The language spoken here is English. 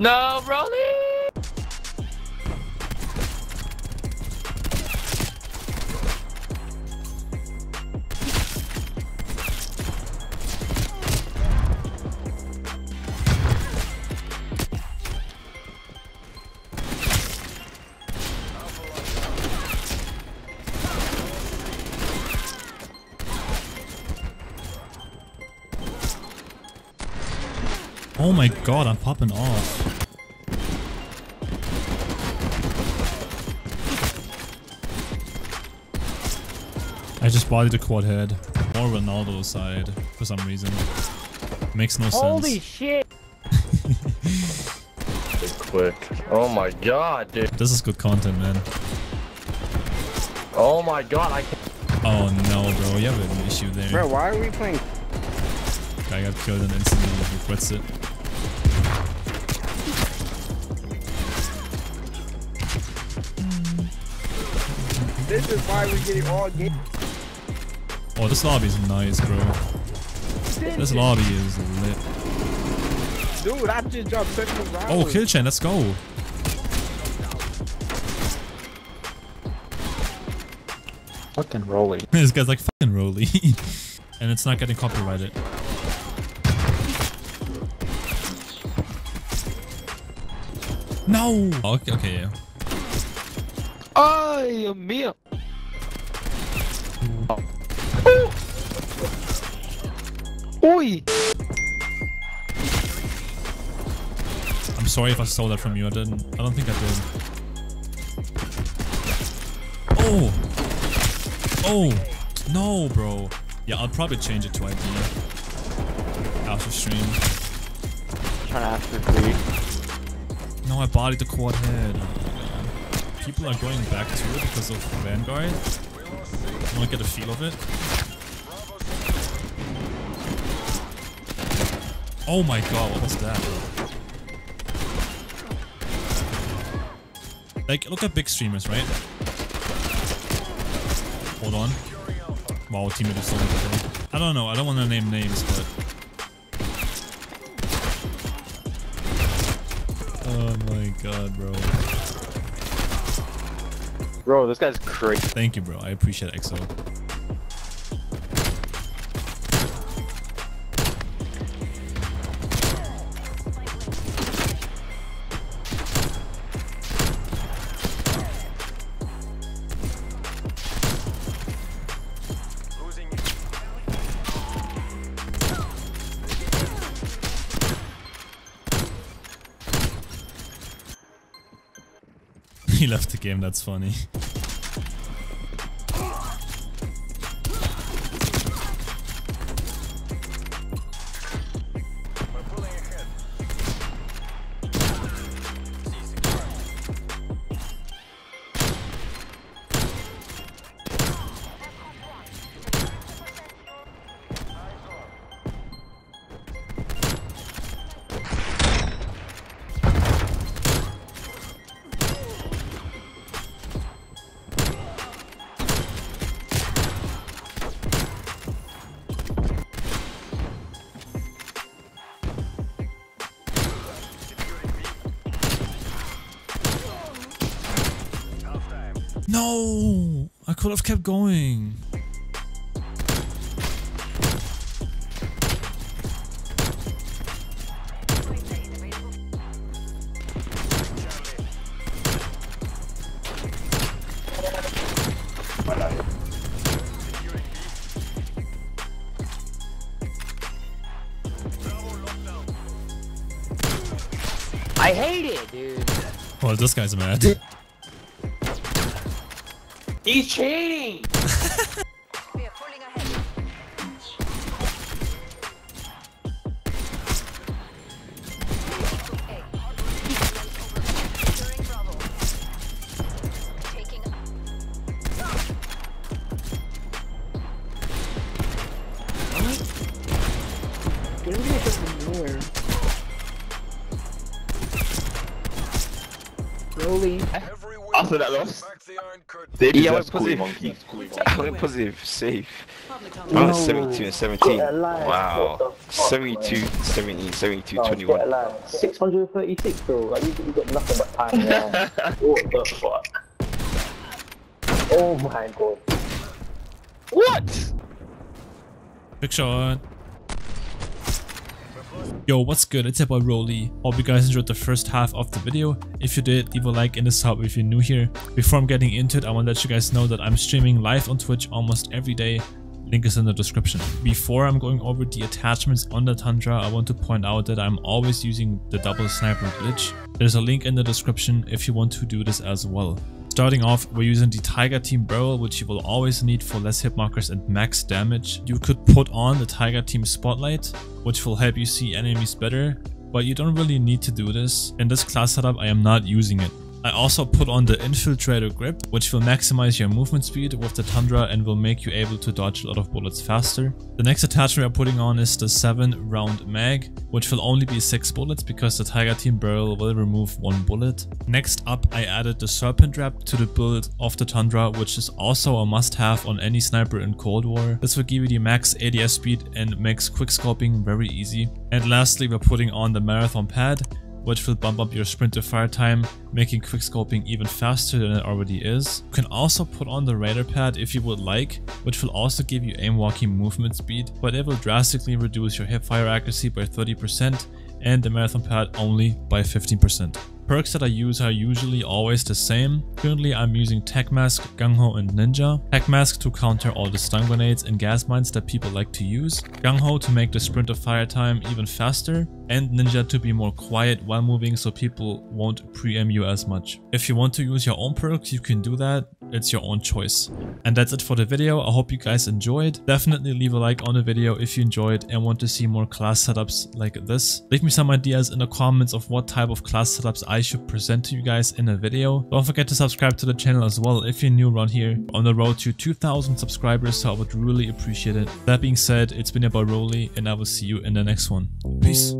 No, Roli! Oh my god, I'm popping off. I just bodied a quad head. Or Ronaldo side for some reason. Makes no sense. Holy shit! It's quick. Oh my god, dude. This is good content, man. Oh my god, I can't. Oh no, bro, you have an issue there. Bro, why are we playing? I got killed and instantly requests it. This is why we're getting all game. Oh, this lobby is nice, bro. This lobby is lit. Dude, I just dropped 7 rounds. Oh, kill chain, let's go. Fucking Roli. This guy's like fucking Roli. And it's not getting copyrighted. No! Oh, okay, yeah. Ay, mio. Oi! I'm sorry if I stole that from you. I don't think I did. Oh! Oh! No, bro. Yeah, I'll probably change it to ID. After stream. Trying to ask for free. No, I bodied the quad head. People are going back to it because of Vanguard. I want to get a feel of it. Oh my god, what was that? Like, look at big streamers, right? Hold on. Wow, teammate is so good. I don't know, I don't want to name names, but... Oh my god, bro. Bro, this guy's crazy. Thank you, bro. I appreciate it, XO. He left the game, that's funny. No, I could have kept going. I hate it, dude. Well, this guy's mad. He's cheating! We are pulling ahead. Roli. After that loss. Yeah, I went positive. I went positive, safe. I was 72 and 17. Wow. 72, 70, 72, 21. 636, bro. Like, you've got nothing but time now. What the fuck? Oh my god. What? Big shot. Yo, what's good? It's your boy Roli. Hope you guys enjoyed the first half of the video. If you did, leave a like and a sub if you're new here. Before I'm getting into it, I want to let you guys know that I'm streaming live on Twitch almost every day. Link is in the description. Before I'm going over the attachments on the Tundra, I want to point out that I'm always using the double sniper glitch. There's a link in the description if you want to do this as well. Starting off, we're using the Tiger Team Barrel, which you will always need for less hit markers and max damage. You could put on the Tiger Team Spotlight, which will help you see enemies better, but you don't really need to do this. In this class setup, I am not using it. I also put on the infiltrator grip, which will maximize your movement speed with the Tundra and will make you able to dodge a lot of bullets faster. The next attachment I'm putting on is the 7 round mag, which will only be 6 bullets because the Tiger Team Barrel will remove 1 bullet. Next up, I added the serpent wrap to the build of the Tundra, which is also a must have on any sniper in Cold War. This will give you the max ADS speed and makes quickscoping very easy. And lastly, we're putting on the marathon pad, which will bump up your sprint to fire time, making quickscoping even faster than it already is. You can also put on the Raider pad if you would like, which will also give you aim walking movement speed, but it will drastically reduce your hipfire accuracy by 30% and the marathon pad only by 15%. Perks that I use are usually always the same. Currently I'm using Tech Mask, Gung Ho and Ninja. Tech Mask to counter all the stun grenades and gas mines that people like to use. Gung Ho to make the sprint of fire time even faster. And Ninja to be more quiet while moving so people won't pre-aim you as much. If you want to use your own perks, you can do that. It's your own choice. And that's it for the video. I hope you guys enjoyed. Definitely leave a like on the video if you enjoyed and want to see more class setups like this. Leave me some ideas in the comments of what type of class setups I should present to you guys in a video. Don't forget to subscribe to the channel as well if you're new around here. On the road to 2,000 subscribers, so I would really appreciate it. That being said, it's been your boy Roli and I will see you in the next one. Peace.